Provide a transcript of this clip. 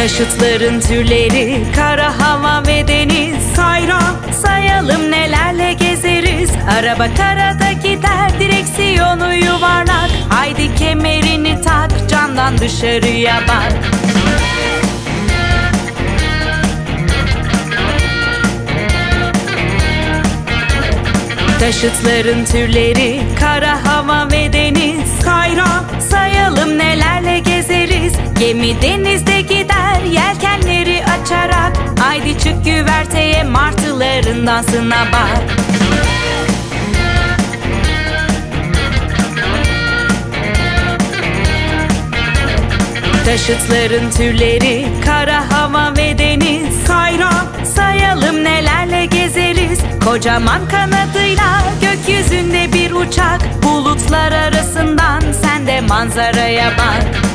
Taşıtların türleri, kara, hava ve deniz. Kayra, sayalım nelerle gezeriz. Araba karada gider, direksiyonu yuvarlak. Haydi kemerini tak, camdan dışarıya bak. Taşıtların türleri, kara, hava ve deniz. Kayra, sayalım nelerle gezeriz. Gemi denizde gider, yelkenleri açarak. Haydi çık güverteye, martıların dansına bak. Taşıtların türleri, kara, hava ve deniz. Kayra, sayalım nelerle gezeriz. Kocaman kanadıyla gökyüzünde bir uçak. Bulutlar arasından sen de manzaraya bak.